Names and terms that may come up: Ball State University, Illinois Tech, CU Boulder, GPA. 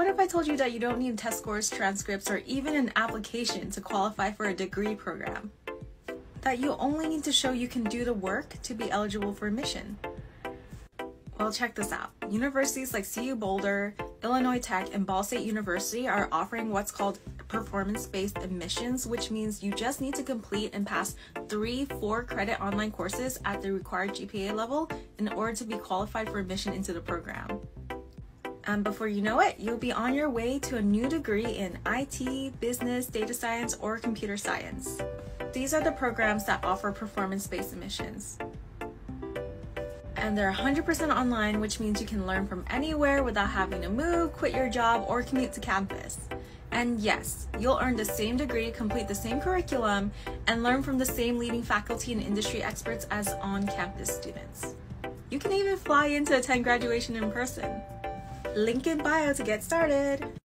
What if I told you that you don't need test scores, transcripts, or even an application to qualify for a degree program? That you only need to show you can do the work to be eligible for admission? Well, check this out. Universities like CU Boulder, Illinois Tech, and Ball State University are offering what's called performance-based admissions, which means you just need to complete and pass 3 4-credit online courses at the required GPA level in order to be qualified for admission into the program. And before you know it, you'll be on your way to a new degree in IT, business, data science, or computer science. These are the programs that offer performance-based admissions. And they're 100% online, which means you can learn from anywhere without having to move, quit your job, or commute to campus. And yes, you'll earn the same degree, complete the same curriculum, and learn from the same leading faculty and industry experts as on-campus students. You can even fly in to attend graduation in person. Link in bio to get started.